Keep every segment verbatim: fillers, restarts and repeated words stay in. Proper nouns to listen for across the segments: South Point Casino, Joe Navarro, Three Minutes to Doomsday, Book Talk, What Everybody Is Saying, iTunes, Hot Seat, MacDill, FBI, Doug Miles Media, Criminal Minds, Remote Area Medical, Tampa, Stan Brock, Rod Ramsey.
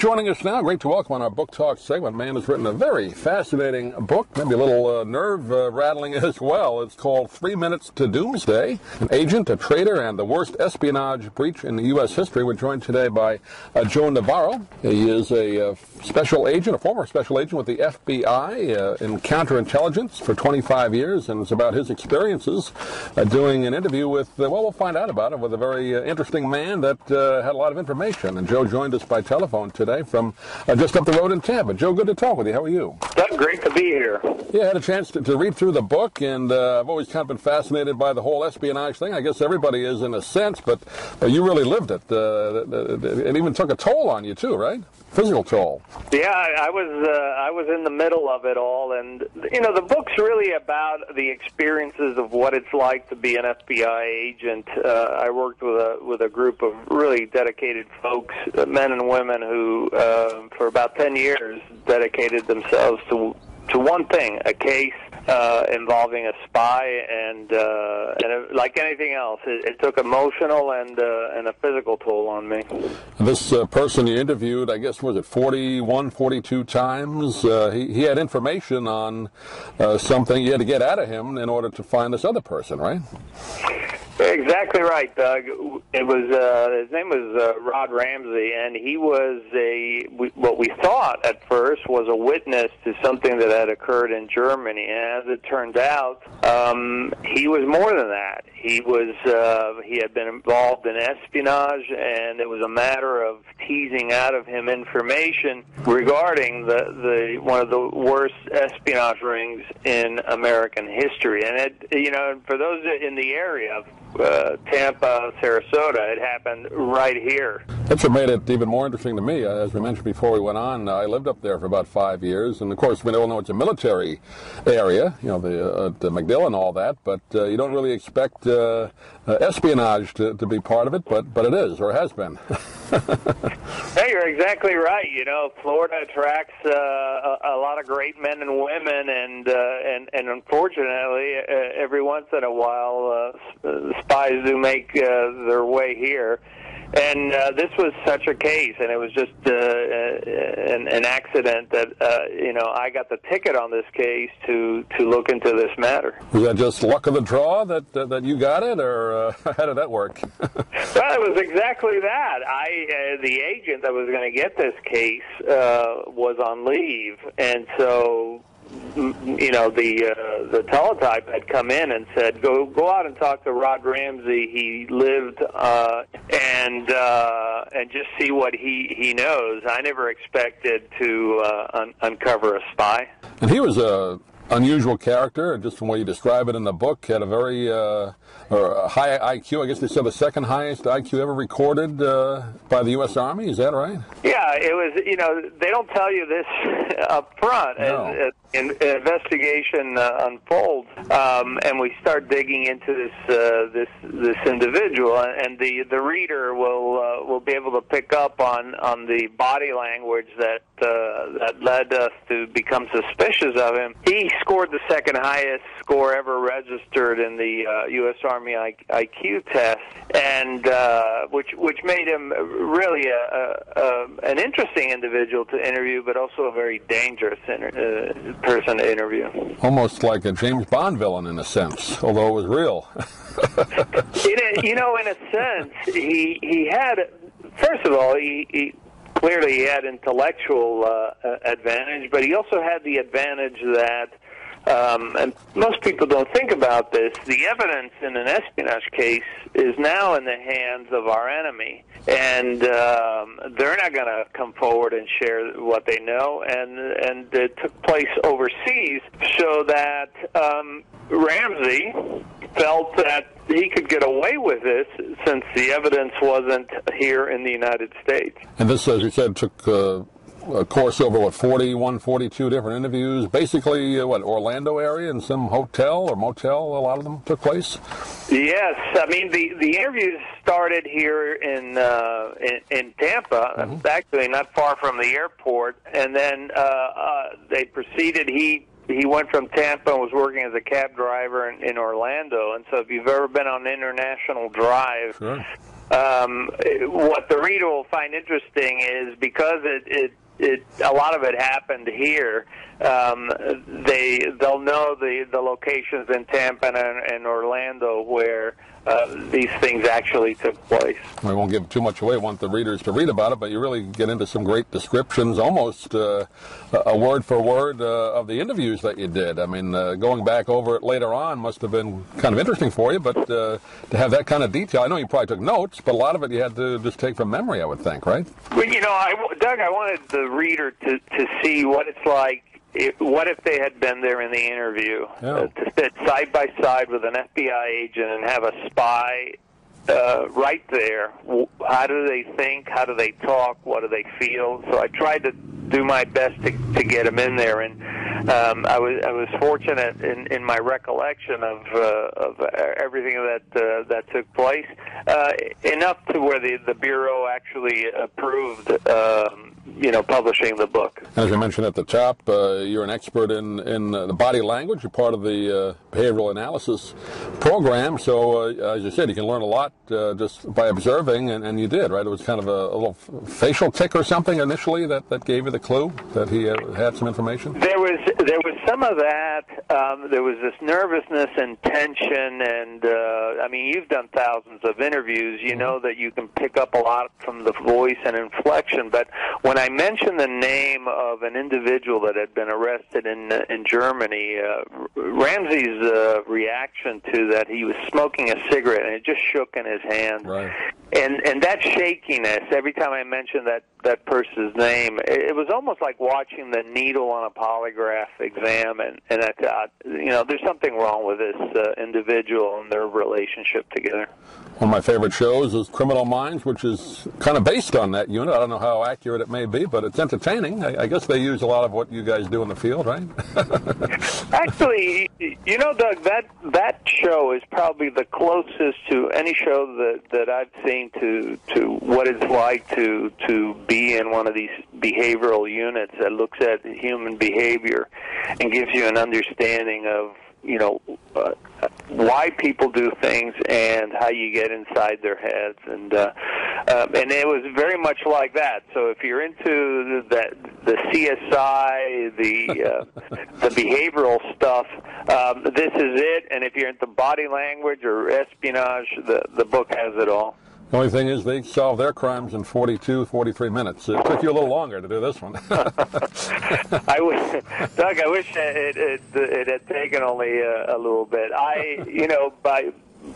Joining us now, great to welcome on our Book Talk segment. Man has written a very fascinating book, maybe a little uh, nerve-rattling uh, as well. It's called Three Minutes to Doomsday, An Agent, a Traitor, and the Worst Espionage Breach in the U S History. We're joined today by uh, Joe Navarro. He is a uh, special agent, a former special agent with the F B I uh, in counterintelligence for twenty-five years, and it's about his experiences uh, doing an interview with, uh, well, we'll find out about it, with a very uh, interesting man that uh, had a lot of information. And Joe joined us by telephone today from uh, just up the road in Tampa. Joe, good to talk with you. How are you? That's great to be here. Yeah, I had a chance to, to read through the book, and uh, I've always kind of been fascinated by the whole espionage thing. I guess everybody is in a sense, but uh, you really lived it. Uh, it even took a toll on you too, right? Physical toll. Yeah, I was uh, I was in the middle of it all, and you know the book's really about the experiences of what it's like to be an F B I agent. Uh, I worked with a with a group of really dedicated folks, men and women who, uh, for about ten years, dedicated themselves to to one thing: a case uh, involving a spy, and uh, and it, like anything else, it, it took emotional and uh, and a physical toll on me. This uh, person you interviewed, I guess, was it forty-one, forty-two times? Uh, he he had information on uh, something you had to get out of him in order to find this other person, right? Exactly right, Doug. It was uh, his name was uh, Rod Ramsey, and he was a we, what we thought at first was a witness to something that had occurred in Germany. And as it turned out, um, he was more than that. He was uh, he had been involved in espionage, and it was a matter of teasing out of him information regarding the the one of the worst espionage rings in American history. And it you know for those in the area. Uh, Tampa, Sarasota. It happened right here. That's what made it even more interesting to me. As we mentioned before we went on, I lived up there for about five years, and of course we all know it's a military area, you know, the, uh, the MacDill and all that, but uh, you don't really expect uh, uh, espionage to, to be part of it, but, but it is, or has been. Hey, you're exactly right. You know, Florida attracts uh, a, a lot of great men and women, and uh, and, and unfortunately, uh, every once in a while, uh, spies do make uh, their way here. And uh, this was such a case, and it was just uh, uh, an, an accident that, uh, you know, I got the ticket on this case to, to look into this matter. Was that just luck of the draw that uh, that you got it, or uh, how did that work? Well, it was exactly that. I uh, the agent that was going to get this case uh, was on leave, and so... you know, the uh, the teletype had come in and said, go go out and talk to Rod Ramsey. He lived uh, and uh, and just see what he, he knows. I never expected to uh, un uncover a spy. And he was a... unusual character, just from the way you describe it in the book. Had a very uh, or a high I Q. I guess they said the second highest I Q ever recorded uh, by the U S Army. Is that right? Yeah, it was. You know, they don't tell you this up front. No. As, as an investigation uh, unfolds, um, and we start digging into this uh, this this individual, and the the reader will uh, will be able to pick up on on the body language that uh, that led us to become suspicious of him. He scored the second highest score ever registered in the uh, U S Army I Q test, and uh, which which made him really a, a, a, an interesting individual to interview, but also a very dangerous inter uh, person to interview. Almost like a James Bond villain in a sense, although it was real. in a, you know, in a sense, he he had. First of all, he. he Clearly, he had intellectual uh, advantage, but he also had the advantage that, um, and most people don't think about this, the evidence in an espionage case is now in the hands of our enemy, and um, they're not going to come forward and share what they know, and, and it took place overseas, so that um, Ramsey felt that he could get away with this since the evidence wasn't here in the United States. And this, as you said, took uh, a course over, what, forty-one, forty-two different interviews, basically, uh, what, Orlando area and some hotel or motel, a lot of them took place? Yes. I mean, the, the interviews started here in, uh, in, in Tampa, mm-hmm. Actually not far from the airport, and then uh, uh, they proceeded, he he went from Tampa and was working as a cab driver in, in Orlando. And so if you've ever been on International Drive, sure. um, what the reader will find interesting is because it, it It, a lot of it happened here. Um, they they'll know the, the locations in Tampa and, and Orlando where uh, these things actually took place. We won't give too much away. Want the readers to read about it, but you really get into some great descriptions, almost uh, a word for word uh, of the interviews that you did. I mean, uh, going back over it later on must have been kind of interesting for you. But uh, to have that kind of detail, I know you probably took notes, but a lot of it you had to just take from memory, I would think, right? Well, you know, I, Doug, I wanted the reader to, to see what it's like. If, what if they had been there in the interview, yeah. uh, to sit side by side with an F B I agent and have a spy uh, right there? How do they think? How do they talk? What do they feel? So I tried to do my best to, to get them in there, and um, I was I was fortunate in, in my recollection of uh, of everything that uh, that took place uh, enough to where the the bureau actually approved. Um, you know, publishing the book. As I mentioned at the top, uh, you're an expert in, in uh, the body language. You're part of the uh, behavioral analysis program. So, uh, as you said, you can learn a lot uh, just by observing, and, and you did, right? It was kind of a, a little facial tick or something initially that, that gave you the clue that he uh, had some information? There was there was some of that. Um, there was this nervousness and tension, and, uh, I mean, you've done thousands of interviews. You know that you can pick up a lot from the voice and inflection, but when I mentioned the name of an individual that had been arrested in in Germany, uh, Ramsey's uh, reaction to that, he was smoking a cigarette and it just shook in his hand. Right. And and that shakiness, every time I mentioned that, that person's name, it, it was almost like watching the needle on a polygraph exam. And, and I thought, you know, there's something wrong with this uh, individual and their relationship together. One of my favorite shows is Criminal Minds, which is kind of based on that unit. I don't know how accurate it may be, but it's entertaining. I, I guess they use a lot of what you guys do in the field, right? Actually, you know, Doug, that that show is probably the closest to any show that, that I've seen to to what it's like to to be in one of these behavioral units that looks at human behavior and gives you an understanding of, you know, uh, why people do things and how you get inside their heads, and uh, um, and it was very much like that. So if you're into that, the C S I, the uh, the behavioral stuff, um, this is it. And if you're into body language or espionage, the the book has it all. The only thing is they solved their crimes in forty-two, forty-three minutes. It took you a little longer to do this one. I wish, Doug, I wish it, it, it had taken only a, a little bit. I, you know, by...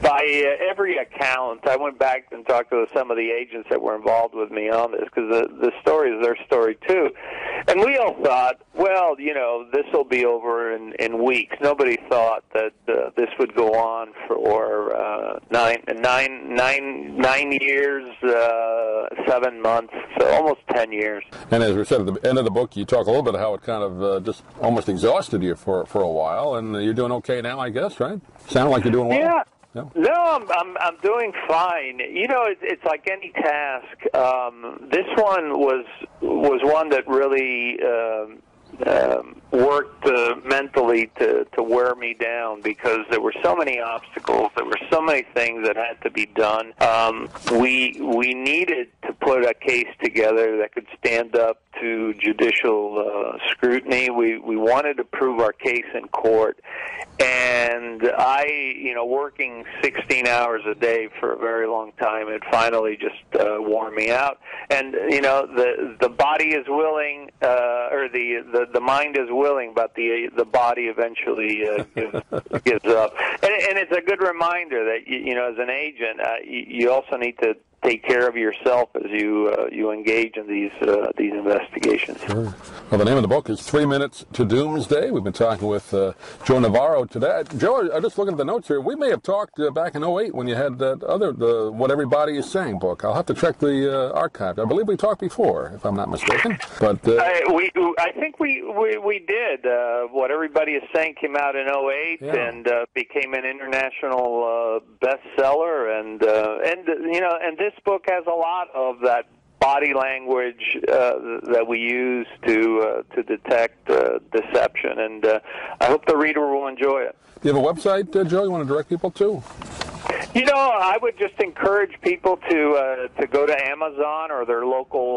By uh, every account, I went back and talked to some of the agents that were involved with me on this, because the, the story is their story, too. And we all thought, well, you know, this will be over in, in weeks. Nobody thought that uh, this would go on for uh, nine, nine, nine, nine years, uh, seven months, so almost ten years. And as we said at the end of the book, you talk a little bit how it kind of uh, just almost exhausted you for, for a while, and you're doing okay now, I guess, right? Sound like you're doing well? Yeah. No, no I'm, I'm I'm doing fine. You know, it, it's like any task. Um, this one was was one that really um, um, worked uh, mentally to, to wear me down, because there were so many obstacles. There were so many things that had to be done. Um, we we needed to put a case together that could stand up to judicial uh, scrutiny. We we wanted to prove our case in court, and I, you know, working sixteen hours a day for a very long time, it finally just uh, wore me out. And you know, the the body is willing, uh, or the, the the mind is willing, but the the body eventually uh, gives, gives up. And, and it's a good reminder that you, you know, as an agent, uh, you, you also need to take care of yourself as you uh, you engage in these uh, these investigations. Sure. Well, the name of the book is Three Minutes to Doomsday. We've been talking with uh, Joe Navarro today. Joe, I'm just looking at the notes here. We may have talked uh, back in oh eight when you had that other the What Everybody Is Saying book. I'll have to check the uh, archive. I believe we talked before, if I'm not mistaken. But uh, I, we I think we we, we did. Uh, What Everybody Is Saying came out in oh eight, yeah, and uh, became an international uh, bestseller, and uh, and you know, and this. This book has a lot of that body language uh, that we use to uh, to detect uh, deception, and uh, I hope the reader will enjoy it. Do you have a website, uh, Joe, you want to direct people to? You know, I would just encourage people to uh, to go to Amazon or their local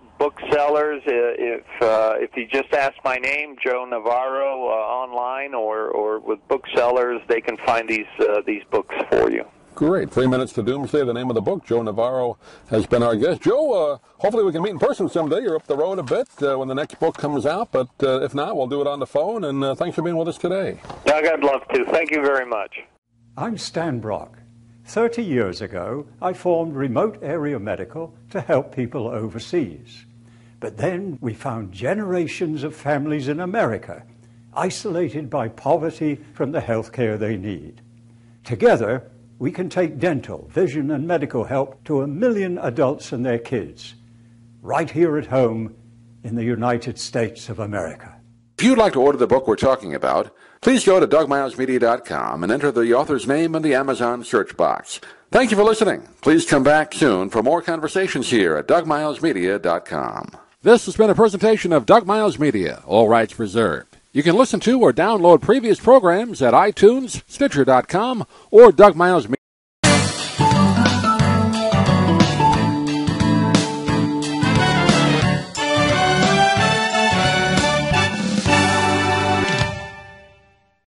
uh, booksellers. If uh, if you just ask my name, Joe Navarro, uh, online or or with booksellers, they can find these uh, these books for you. Great. Three Minutes to Doomsday, the name of the book. Joe Navarro has been our guest. Joe, uh, hopefully we can meet in person someday. You're up the road a bit uh, when the next book comes out, but uh, if not, we'll do it on the phone, and uh, thanks for being with us today. Doug, I'd love to. Thank you very much. I'm Stan Brock. Thirty years ago, I formed Remote Area Medical to help people overseas. But then we found generations of families in America, isolated by poverty from the health care they need. Together, we can take dental, vision, and medical help to a million adults and their kids, right here at home in the United States of America. If you'd like to order the book we're talking about, please go to Doug Miles Media dot com and enter the author's name in the Amazon search box. Thank you for listening. Please come back soon for more conversations here at Doug Miles Media dot com. This has been a presentation of Doug Miles Media, all rights reserved. You can listen to or download previous programs at iTunes, Stitcher dot com, or Doug Miles Media.